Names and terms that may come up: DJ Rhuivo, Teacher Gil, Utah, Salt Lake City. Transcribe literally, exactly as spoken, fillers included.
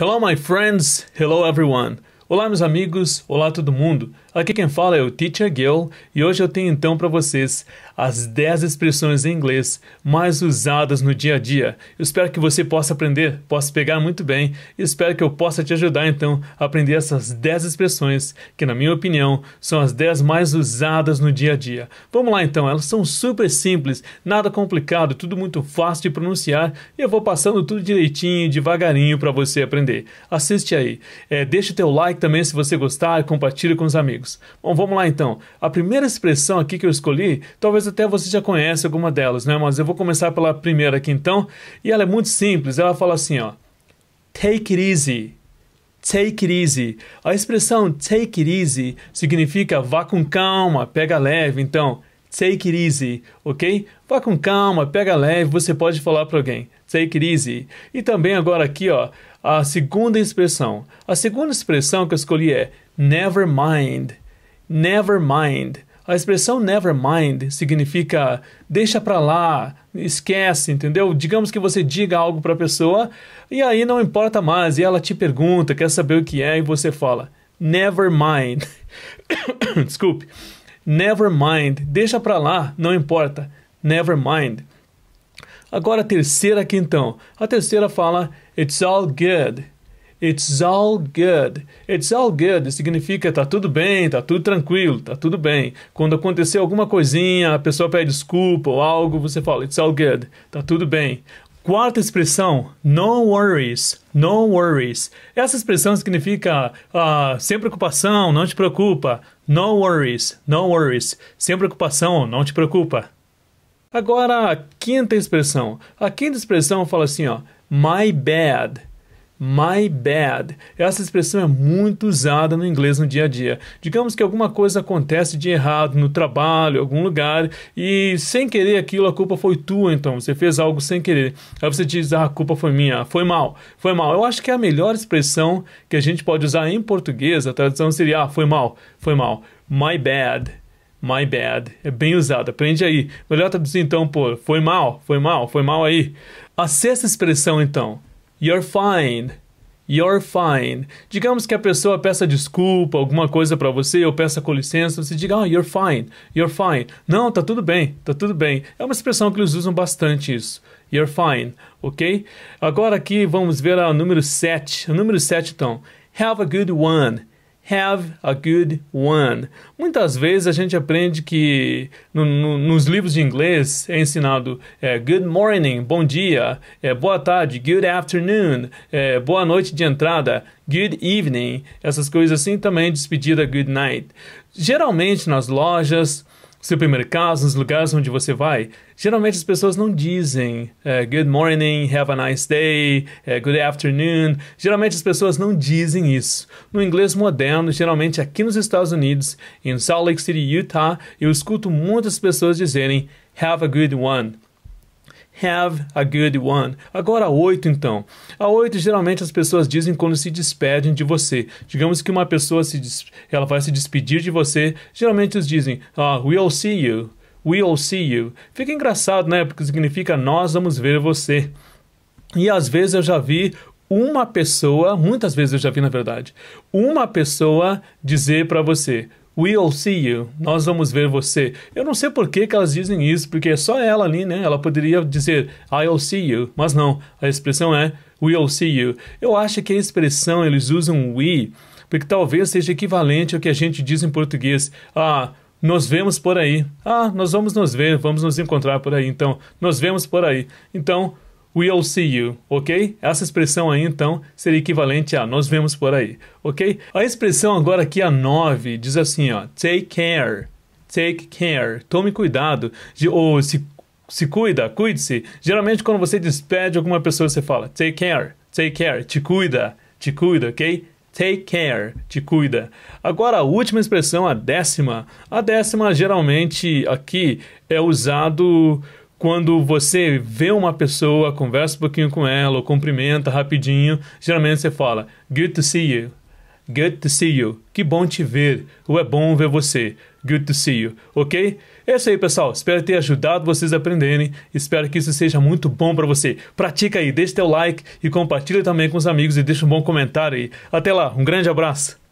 Hello my friends, hello everyone. Olá meus amigos, olá todo mundo. Aqui quem fala é o Teacher Gil e hoje eu tenho então para vocês as dez expressões em inglês mais usadas no dia a dia. Eu espero que você possa aprender, possa pegar muito bem e espero que eu possa te ajudar então a aprender essas dez expressões que, na minha opinião, são as dez mais usadas no dia a dia. Vamos lá então, elas são super simples, nada complicado, tudo muito fácil de pronunciar e eu vou passando tudo direitinho, devagarinho para você aprender. Assiste aí, é, deixa o teu like também se você gostar, compartilha com os amigos. Bom, vamos lá então. A primeira expressão aqui que eu escolhi, talvez até você já conheça alguma delas, né? Mas eu vou começar pela primeira aqui então. E ela é muito simples. Ela fala assim, ó. Take it easy. Take it easy. A expressão take it easy significa vá com calma, pega leve. Então, take it easy, ok? Vá com calma, pega leve. Você pode falar para alguém. Take it easy. E também agora aqui, ó, a segunda expressão. A segunda expressão que eu escolhi é never mind. Never mind. A expressão never mind significa deixa pra lá, esquece, entendeu? Digamos que você diga algo pra pessoa e aí não importa mais. E ela te pergunta, quer saber o que é e você fala never mind. Desculpe. Never mind. Deixa pra lá, não importa. Never mind. Agora a terceira aqui então. A terceira fala it's all good. It's all good. It's all good significa tá tudo bem, tá tudo tranquilo, tá tudo bem. Quando acontecer alguma coisinha, a pessoa pede desculpa ou algo, você fala it's all good, tá tudo bem. Quarta expressão, no worries, no worries. Essa expressão significa uh, sem preocupação, não te preocupa. No worries, no worries. Sem preocupação, não te preocupa. Agora, a quinta expressão. A quinta expressão fala assim, ó, my bad, my bad. Essa expressão é muito usada no inglês no dia a dia. Digamos que alguma coisa acontece de errado no trabalho, algum lugar, e sem querer aquilo, a culpa foi tua, então. Você fez algo sem querer. Aí você diz, ah, a culpa foi minha, foi mal, foi mal. Eu acho que é a melhor expressão que a gente pode usar em português. A tradução seria, ah, foi mal, foi mal. My bad. My bad. É bem usado. Aprende aí. Melhor traduzir então por foi mal, foi mal, foi mal aí. A sexta expressão então. You're fine. You're fine. Digamos que a pessoa peça desculpa, alguma coisa pra você, ou peça com licença, você diga, ah, oh, you're fine, you're fine. Não, tá tudo bem, tá tudo bem. É uma expressão que eles usam bastante isso. You're fine, ok? Agora aqui vamos ver a número sete. A número sete então. Have a good one. Have a good one. Muitas vezes a gente aprende que no, no, nos livros de inglês é ensinado é, good morning, bom dia, é, boa tarde, good afternoon, é, boa noite de entrada, good evening, essas coisas assim também, despedida, good night. Geralmente nas lojas, supermercados, nos lugares onde você vai, geralmente as pessoas não dizem é, good morning, have a nice day, é, good afternoon. Geralmente as pessoas não dizem isso. No inglês moderno, geralmente aqui nos Estados Unidos, em Salt Lake City, Utah, eu escuto muitas pessoas dizerem have a good one. Have a good one. Agora a oito então. A oito geralmente as pessoas dizem quando se despedem de você. Digamos que uma pessoa se ela vai se despedir de você, geralmente eles dizem ah, we'll see you, we'll see you. Fica engraçado, né? Porque significa nós vamos ver você. E às vezes eu já vi uma pessoa, muitas vezes eu já vi na verdade, uma pessoa dizer para você we'll see you. Nós vamos ver você. Eu não sei por que que elas dizem isso, porque é só ela ali, né? Ela poderia dizer I'll see you, mas não. A expressão é we'll see you. Eu acho que a expressão, eles usam we, porque talvez seja equivalente ao que a gente diz em português. Ah, nos vemos por aí. Ah, nós vamos nos ver, vamos nos encontrar por aí. Então, nos vemos por aí. Então, we'll see you, ok? Essa expressão aí, então, seria equivalente a nós vemos por aí, ok? A expressão agora aqui, a nove, diz assim, ó, take care, take care, tome cuidado, ou se, se cuida, cuide-se. Geralmente, quando você despede alguma pessoa, você fala take care, take care, te cuida, te cuida, ok? Take care, te cuida. Agora a última expressão, a décima. A décima, geralmente, aqui, é usado quando você vê uma pessoa, conversa um pouquinho com ela, ou cumprimenta rapidinho, geralmente você fala good to see you, good to see you, que bom te ver, ou é bom ver você, good to see you, ok? É isso aí, pessoal. Espero ter ajudado vocês a aprenderem. Espero que isso seja muito bom para você. Pratica aí, deixa teu like e compartilha também com os amigos e deixa um bom comentário aí. Até lá, um grande abraço.